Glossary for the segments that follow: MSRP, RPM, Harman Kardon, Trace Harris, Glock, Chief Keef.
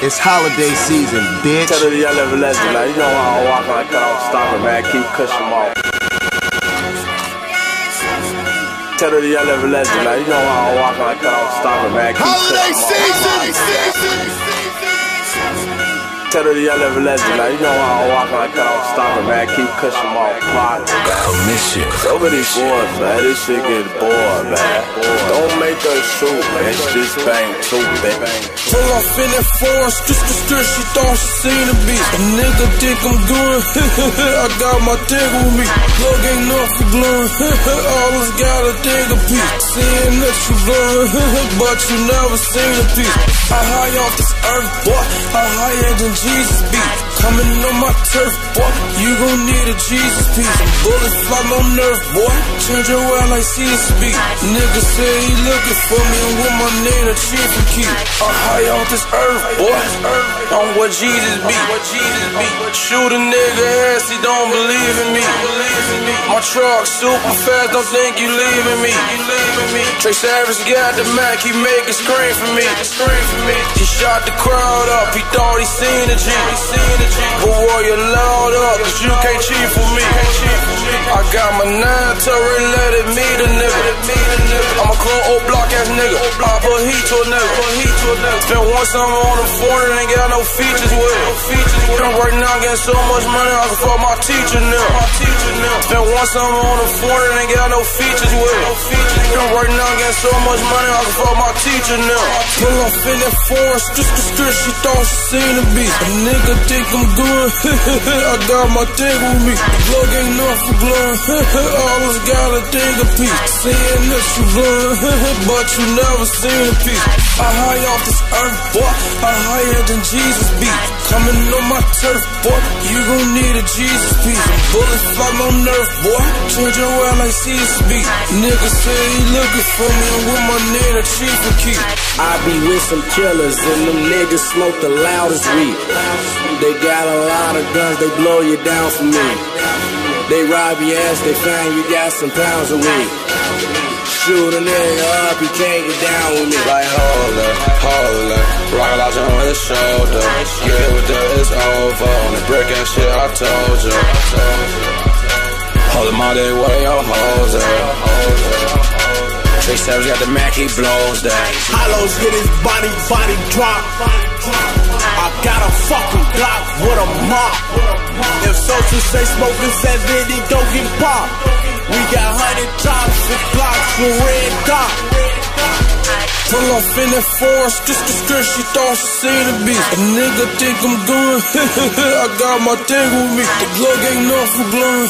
It's holiday season, bitch. Tell her the yellow legend, like, you know I don't walk like that, I'm stopping, man. Keep pushing them off. Tell her the yellow legend, like, you know I don't walk like that, I'm stopping, man. Keep holiday season, Tell her the yellow legend, like, you know I don't walk like that, I'm stopping, man. Keep pushing them off. Over these boys, man. This shit gets bored, man. Don't make us shoot, man. Just bang, shoot, baby. Pull off in that forest, skirt, she thought she seen a beast. A nigga think I'm doing, I got my dick with me. Plug ain't enough for glowing, always got a dig a piece. Seeing that you blowing, but you never seen a piece. I high off this earth, boy, I higher than Jesus be. Coming on my turf, boy, you gon' need a Jesus piece. Bullets fly no nerve, boy, change your world like CSB. Nigga say he looking for me, and with my name, the Chief Keef. High off this earth, boy, I'm what Jesus be. Shoot a nigga ass, he don't believe in me. My truck super fast, don't think you leaving me. Trace Harris got the Mac, he make a scream for me. He shot the crowd up, he thought he seen a G. But warrior loud up, cause you can't cheat for me. I got my 9 turret, let it meet a nigga. I'm a clone old block ass nigga, I put heat to a nigga. Spent one summer on the foreign and ain't got no features with it. And right now I'm getting so much money, I can fuck my teacher now. Spent one summer on the foreign and ain't got no features with it. And right now I'm getting so much money, I can fuck my teacher now. Pull off in that forest, skirt, she thought she seen a beast. A nigga think I'm doing, I got my thing with me. Plug ain't enough for blowing, always got a thing a piece. Seeing that you blowing, but you never seen a piece. I high off this earth, boy, I higher than Jesus be. Coming on my turf, boy, you gon' need a Jesus piece. Bullets fly no nerve, boy, change your world like CSB. Niggas say he looking for me, and with my name, the Chief Keef. I be with some killers, and them niggas smoke the loudest weed. They got a lot of guns, they blow you down for me. They rob your ass, they find you got some pounds of weed. Shoot a nigga up, you can't get down with me. Like, hold up, rocket launcher on his shoulder. Get it with the, it's over. On the brick and shit, I told you. Hold him all day, where your hoes at? Trace Harris got the Mac, he blows that. Hollows get his body drop. I got a fucking Glock with a mop. If soldiers say smoking 70, don't get popped. We got 100 tops with blocks with red dot. Pull off in that forest, skirt, she thought she seen a beast. A nigga think I'm doing, I got my thing with me. The plug ain't enough for blowing,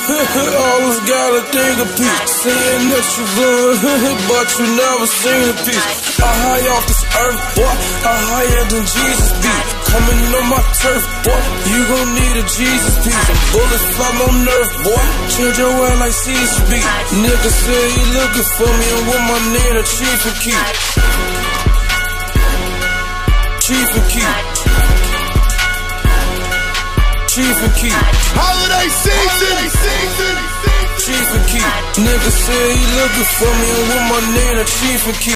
always got a thing a piece. Seeing that you blowing, but you never seen a piece. I high off this earth, boy, I higher than Jesus be. Coming on my turf, boy, you gon' need a Jesus piece. Bullets fly no nerve, boy, change your world like CSB. Nigga say he looking for me, and with my name, the Chief Keef. Chief Keef. Chief Keef. Holiday season. Chief Keef. Nigga say he looking for me, and with my name, the Chief Keef.